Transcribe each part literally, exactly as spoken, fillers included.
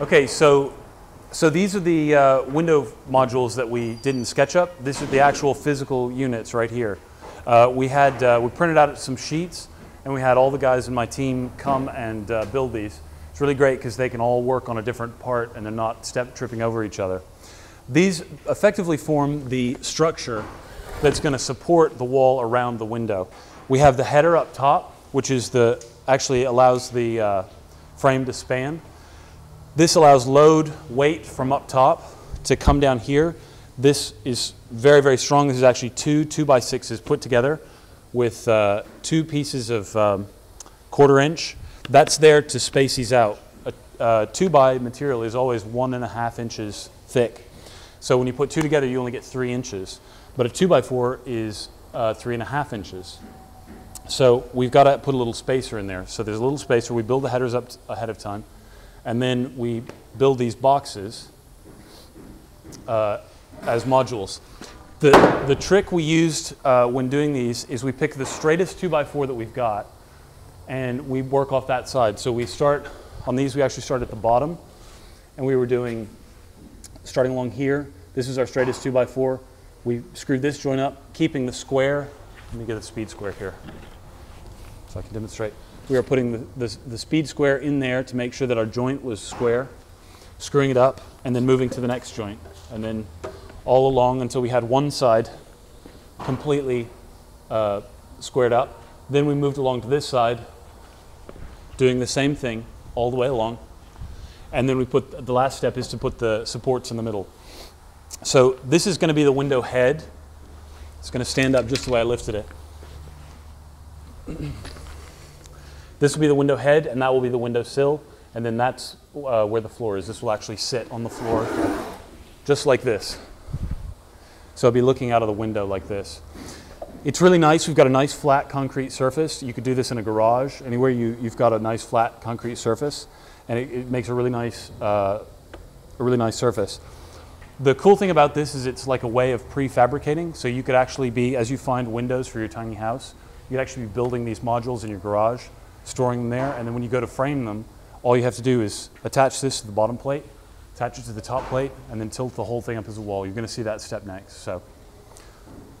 Okay, so so these are the uh, window modules that we did in SketchUp. These are the actual physical units right here. Uh, we had uh, we printed out some sheets, and we had all the guys in my team come and uh, build these. It's really great because they can all work on a different part, and they're not step tripping over each other. These effectively form the structure that's going to support the wall around the window. We have the header up top, which is the actually allows the uh, frame to span. This allows load weight from up top to come down here. This is very, very strong. This is actually two two by sixes put together with uh, two pieces of um, quarter inch. That's there to space these out. A uh, two by material is always one and a half inches thick. So when you put two together, you only get three inches. But a two by four is uh, three and a half inches. So we've got to put a little spacer in there. So there's a little spacer. We build the headers up ahead of time. And then we build these boxes uh, as modules. The, the trick we used uh, when doing these is we pick the straightest two by four that we've got, and we work off that side. So we start on these, we actually start at the bottom, and we were doing, starting along here, this is our straightest two by four. We screwed this joint up, keeping the square. Let me get a speed square here so I can demonstrate. We are putting the, the, the speed square in there to make sure that our joint was square, screwing it up, and then moving to the next joint. And then all along until we had one side completely uh, squared up. Then we moved along to this side, doing the same thing all the way along. And then we put, the last step is to put the supports in the middle. So this is going to be the window head. It's going to stand up just the way I lifted it. This will be the window head, and that will be the window sill, and then that's uh, where the floor is. This will actually sit on the floor, just like this. So I'll be looking out of the window like this. It's really nice. We've got a nice flat concrete surface. You could do this in a garage. Anywhere you, you've got a nice flat concrete surface, and it, it makes a really nice, uh, a really nice surface. The cool thing about this is it's like a way of prefabricating. So you could actually be, as you find windows for your tiny house, you could actually be building these modules in your garage, storing them there, and then when you go to frame them, all you have to do is attach this to the bottom plate, attach it to the top plate, and then tilt the whole thing up as a wall. You're going to see that step next. So,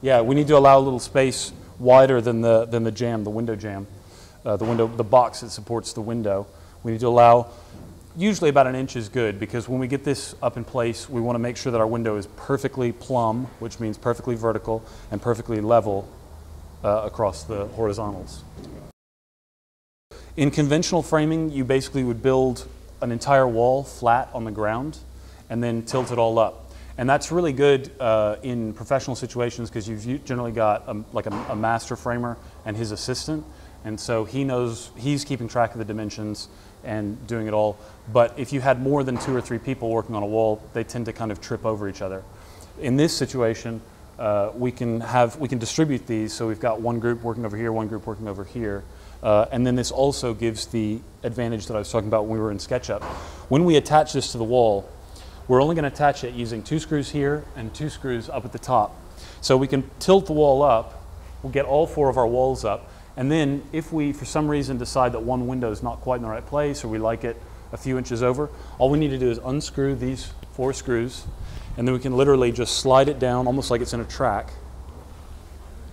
yeah, we need to allow a little space wider than the than the jamb, the window jamb, uh, the window, the box that supports the window. We need to allow usually about an inch is good, because when we get this up in place, we want to make sure that our window is perfectly plumb, which means perfectly vertical and perfectly level uh, across the horizontals. In conventional framing, you basically would build an entire wall flat on the ground and then tilt it all up. And that's really good uh, in professional situations, because you've generally got a, like a, a master framer and his assistant. And so he knows, he's keeping track of the dimensions and doing it all. But if you had more than two or three people working on a wall, they tend to kind of trip over each other. In this situation, uh, we can have, we can distribute these. So we've got one group working over here, one group working over here. Uh, and then this also gives the advantage that I was talking about when we were in SketchUp. When we attach this to the wall, we're only going to attach it using two screws here and two screws up at the top. So we can tilt the wall up, we'll get all four of our walls up, and then if we for some reason decide that one window is not quite in the right place, or we like it a few inches over, all we need to do is unscrew these four screws, and then we can literally just slide it down almost like it's in a track,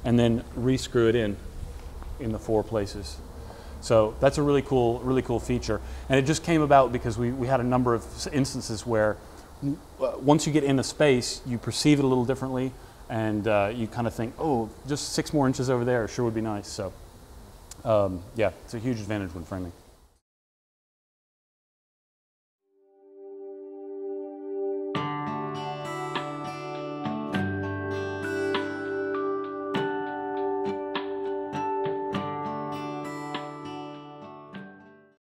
and then re-screw it in. in the four places. So that's a really cool, really cool feature. And it just came about because we, we had a number of instances where once you get in a space, you perceive it a little differently, and uh, you kind of think, oh, just six more inches over there sure would be nice. So um, yeah, it's a huge advantage when framing.